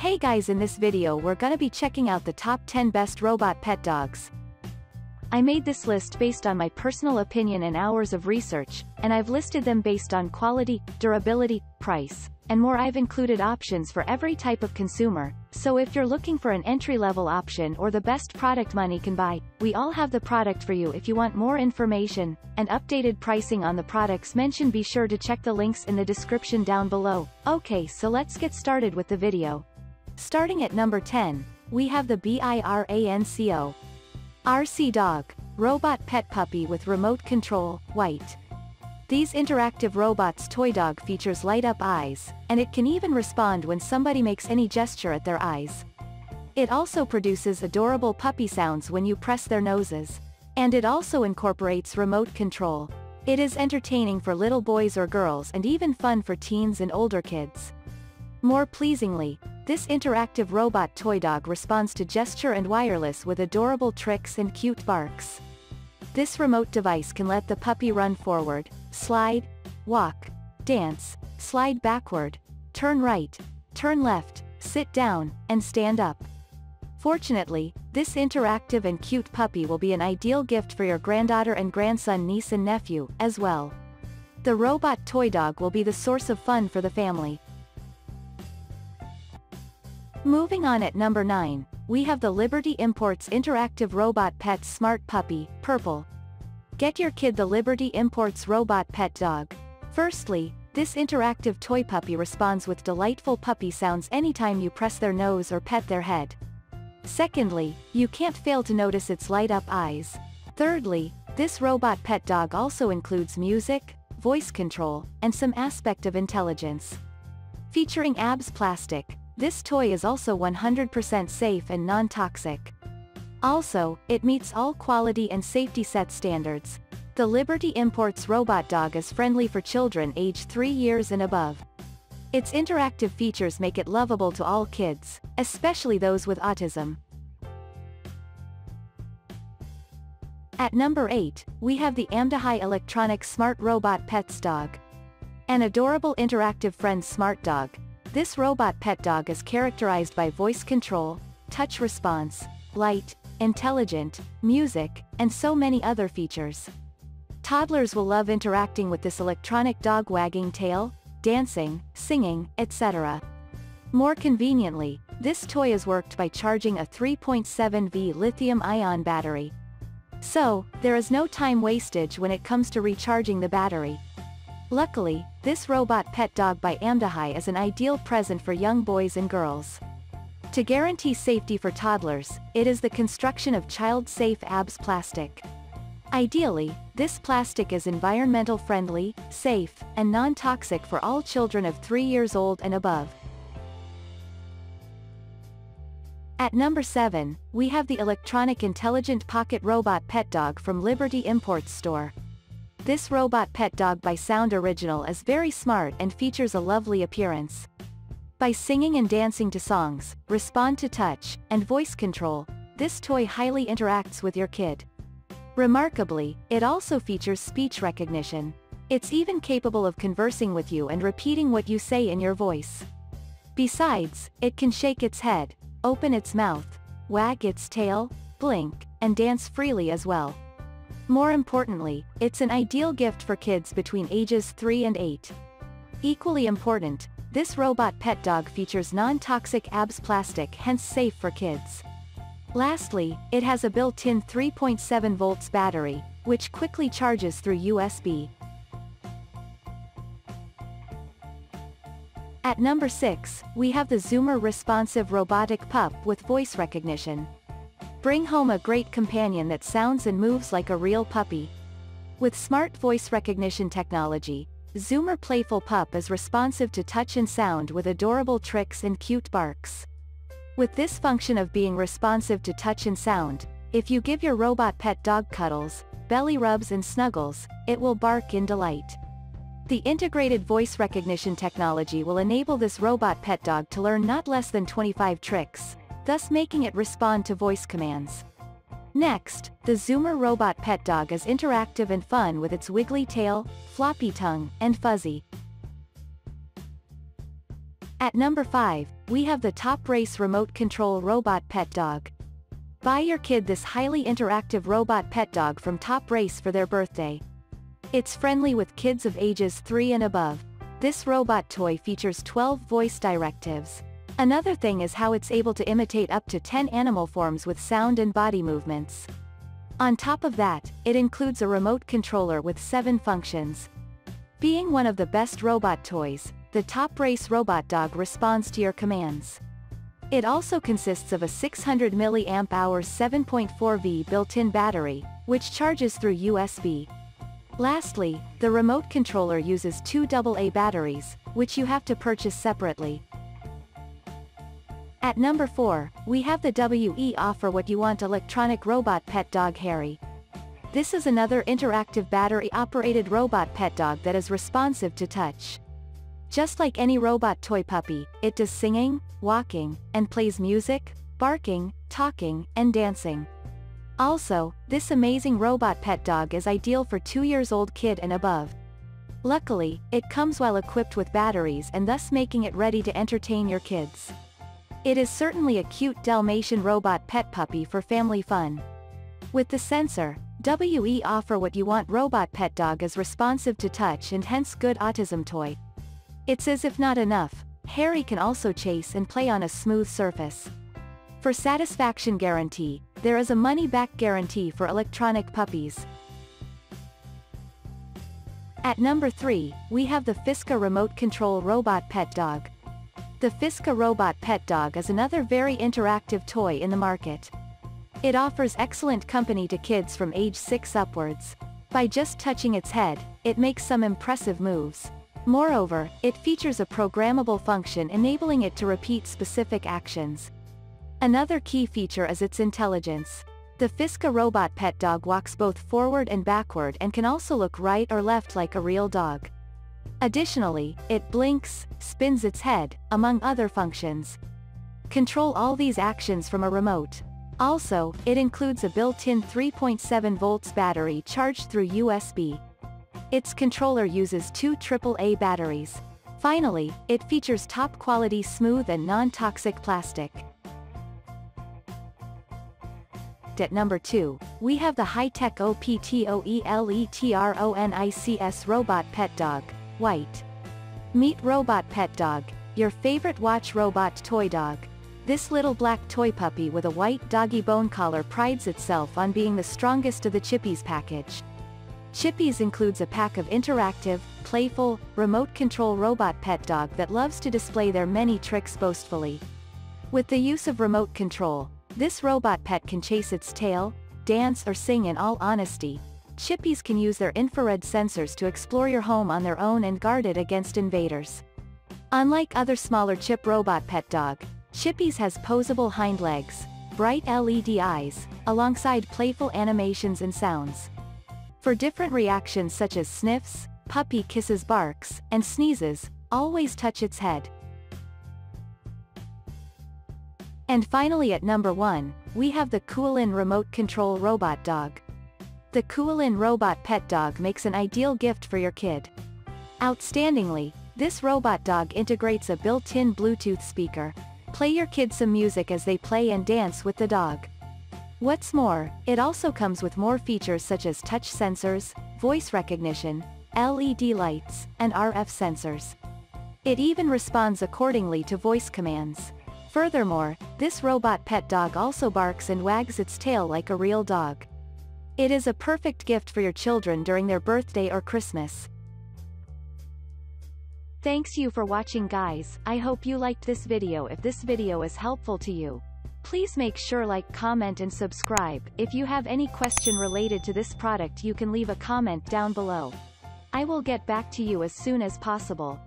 Hey guys, in this video we're gonna be checking out the top 10 best robot pet dogs. I made this list based on my personal opinion and hours of research, and I've listed them based on quality, durability, price, and more. I've included options for every type of consumer, so if you're looking for an entry-level option or the best product money can buy, we all have the product for you. If you want more information and updated pricing on the products mentioned, be sure to check the links in the description down below. Okay, so let's get started with the video. Starting at number 10, we have the BIRANCO RC Dog, robot pet puppy with remote control, white. These interactive robots' toy dog features light-up eyes, and it can even respond when somebody makes any gesture at their eyes. It also produces adorable puppy sounds when you press their noses. And it also incorporates remote control. It is entertaining for little boys or girls and even fun for teens and older kids. More pleasingly, this interactive robot toy dog responds to gesture and wireless with adorable tricks and cute barks. This remote device can let the puppy run forward, slide, walk, dance, slide backward, turn right, turn left, sit down, and stand up. Fortunately, this interactive and cute puppy will be an ideal gift for your granddaughter and grandson, niece and nephew, as well. The robot toy dog will be the source of fun for the family. Moving on at number 9, we have the Liberty Imports Interactive Robot Pet Smart Puppy, purple. Get your kid the Liberty Imports Robot Pet Dog. Firstly, this interactive toy puppy responds with delightful puppy sounds anytime you press their nose or pet their head. Secondly, you can't fail to notice its light-up eyes. Thirdly, this robot pet dog also includes music, voice control, and some aspect of intelligence. Featuring ABS plastic, this toy is also 100% safe and non-toxic. Also, it meets all quality and safety set standards. The Liberty Imports robot dog is friendly for children aged 3 years and above. Its interactive features make it lovable to all kids, especially those with autism. At number 8, we have the amdohai Electronic Smart Robot Pets Dog. An adorable interactive friend smart dog. This robot pet dog is characterized by voice control, touch response, light, intelligent, music, and so many other features. Toddlers will love interacting with this electronic dog, wagging tail, dancing, singing, etc. More conveniently, this toy is worked by charging a 3.7V lithium-ion battery. So, there is no time wastage when it comes to recharging the battery. Luckily, this robot pet dog by amdohai is an ideal present for young boys and girls. To guarantee safety for toddlers, it is the construction of child-safe ABS plastic. Ideally, this plastic is environmentally friendly, safe, and non-toxic for all children of 3 years old and above. At number 7, we have the Electronic Intelligent Pocket Robot Pet Dog from Liberty Imports Store. This robot pet dog by Sound Original is very smart and features a lovely appearance. By singing and dancing to songs, respond to touch, and voice control, this toy highly interacts with your kid. Remarkably, it also features speech recognition. It's even capable of conversing with you and repeating what you say in your voice. Besides, it can shake its head, open its mouth, wag its tail, blink, and dance freely as well. More importantly, it's an ideal gift for kids between ages 3 and 8. Equally important, this robot pet dog features non-toxic ABS plastic, hence safe for kids. Lastly, it has a built-in 3.7 volts battery, which quickly charges through USB. At number 6, we have the Zoomer Responsive Robotic Pup with Voice Recognition. Bring home a great companion that sounds and moves like a real puppy. With smart voice recognition technology, Zoomer Playful Pup is responsive to touch and sound with adorable tricks and cute barks. With this function of being responsive to touch and sound, if you give your robot pet dog cuddles, belly rubs and snuggles, it will bark in delight. The integrated voice recognition technology will enable this robot pet dog to learn not less than 25 tricks, thus making it respond to voice commands. Next, the Zoomer robot pet dog is interactive and fun with its wiggly tail, floppy tongue, and fuzzy. At number 5, we have the Top Race Remote Control Robot Pet Dog. Buy your kid this highly interactive robot pet dog from Top Race for their birthday. It's friendly with kids of ages 3 and above. This robot toy features 12 voice directives. Another thing is how it's able to imitate up to 10 animal forms with sound and body movements. On top of that, it includes a remote controller with 7 functions. Being one of the best robot toys, the Top Race Robot Dog responds to your commands. It also consists of a 600 mAh 7.4V built-in battery, which charges through USB. Lastly, the remote controller uses 2 AA batteries, which you have to purchase separately. At number 4, we have the WEofferwhatYOUwant Electronic Robot Pet Dog Harry. This is another interactive battery-operated robot pet dog that is responsive to touch. Just like any robot toy puppy, it does singing, walking, and plays music, barking, talking, and dancing. Also, this amazing robot pet dog is ideal for 2-year-old kid and above. Luckily, it comes well equipped with batteries and thus making it ready to entertain your kids. It is certainly a cute Dalmatian robot pet puppy for family fun. With the sensor, WEofferwhatYOUwant robot pet dog is responsive to touch and hence good autism toy. It's as if not enough, Harry can also chase and play on a smooth surface. For satisfaction guarantee, there is a money-back guarantee for electronic puppies. At number 3, we have the Fisker Remote Control Robot Pet Dog. The Fisker Robot Pet Dog is another very interactive toy in the market. It offers excellent company to kids from age 6 upwards. By just touching its head, it makes some impressive moves. Moreover, it features a programmable function enabling it to repeat specific actions. Another key feature is its intelligence. The Fisker Robot Pet Dog walks both forward and backward and can also look right or left like a real dog. Additionally, it blinks, spins its head, among other functions. Control all these actions from a remote. Also, it includes a built-in 3.7 volts battery charged through USB. Its controller uses 2 AAA batteries. Finally, it features top-quality smooth and non-toxic plastic. At number 2, we have the HI-TECH OPTOELETRONICS Robot Pet Dog, White. Meet Robot Pet Dog, your favorite watch robot toy dog. This little black toy puppy with a white doggy bone collar prides itself on being the strongest of the Chippies package. Chippies includes a pack of interactive, playful, remote control robot pet dog that loves to display their many tricks boastfully. With the use of remote control, this robot pet can chase its tail, dance or sing in all honesty. Chippies can use their infrared sensors to explore your home on their own and guard it against invaders. Unlike other smaller chip robot pet dog, Chippies has poseable hind legs, bright LED eyes, alongside playful animations and sounds. For different reactions such as sniffs, puppy kisses, barks, and sneezes, always touch its head. And finally at number 1, we have the Kuuleyn Remote Control Robot Dog. The Kuuleyn Robot Pet Dog makes an ideal gift for your kid. Outstandingly, this robot dog integrates a built-in Bluetooth speaker. Play your kids some music as they play and dance with the dog. What's more, it also comes with more features such as touch sensors, voice recognition, LED lights, and RF sensors. It even responds accordingly to voice commands. Furthermore, this robot pet dog also barks and wags its tail like a real dog. It is a perfect gift for your children during their birthday or Christmas. Thanks you for watching, guys. I hope you liked this video. If this video is helpful to you, please make sure like, comment and subscribe. If you have any question related to this product, you can leave a comment down below. I will get back to you as soon as possible.